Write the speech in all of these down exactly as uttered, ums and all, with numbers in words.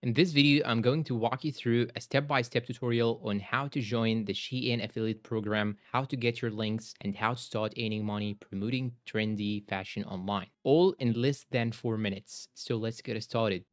In this video, I'm going to walk you through a step-by-step tutorial on how to join the Shein affiliate program, how to get your links, and how to start earning money promoting trendy fashion online, all in less than four minutes. So let's get started.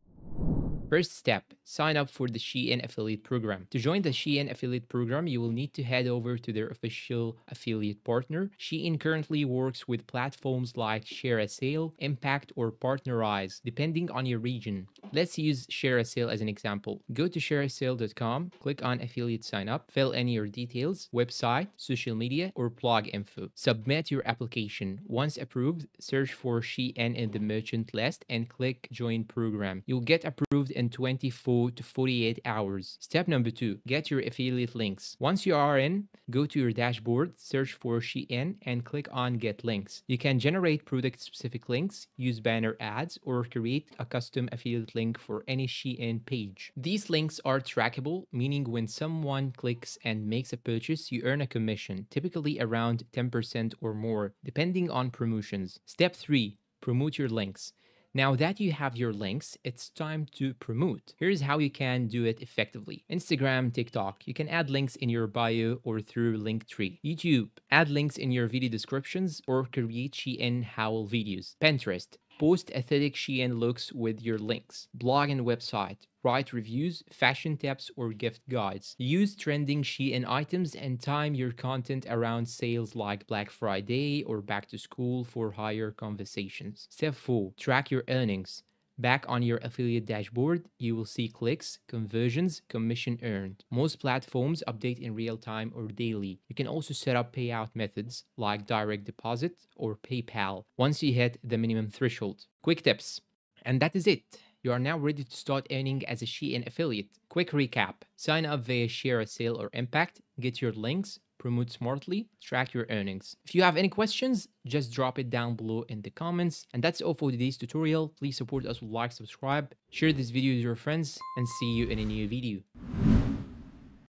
First step, sign up for the Shein affiliate program. To join the Shein affiliate program, you will need to head over to their official affiliate partner. Shein currently works with platforms like ShareASale, Impact, or Partnerize, depending on your region. Let's use ShareASale as an example. Go to share a sale dot com, click on affiliate sign up, fill in your details, website, social media, or blog info. Submit your application. Once approved, search for Shein in the merchant list and click join program. You'll get approved in twenty-four to forty-eight hours. Step number two, get your affiliate links. Once you are in, go to your dashboard, search for Shein and click on get links. You can generate product specific links, use banner ads, or create a custom affiliate link for any Shein page. These links are trackable, meaning when someone clicks and makes a purchase, you earn a commission, typically around ten percent or more, depending on promotions. Step three, promote your links. Now that you have your links, it's time to promote. Here's how you can do it effectively. Instagram, TikTok, you can add links in your bio or through Linktree. YouTube, add links in your video descriptions or create Shein haul videos. Pinterest, post aesthetic Shein looks with your links. Blog and website, write reviews, fashion tips, or gift guides. Use trending Shein items and time your content around sales like Black Friday or back to school for higher conversations. Step four, track your earnings. Back on your affiliate dashboard, you will see clicks, conversions, commission earned. Most platforms update in real time or daily. You can also set up payout methods like direct deposit or PayPal once you hit the minimum threshold. Quick tips. And that is it. You are now ready to start earning as a Shein affiliate. Quick recap. Sign up via ShareASale or Impact, get your links, promote smartly, track your earnings. If you have any questions, just drop it down below in the comments. And that's all for today's tutorial. Please support us with like, subscribe, share this video with your friends, and see you in a new video.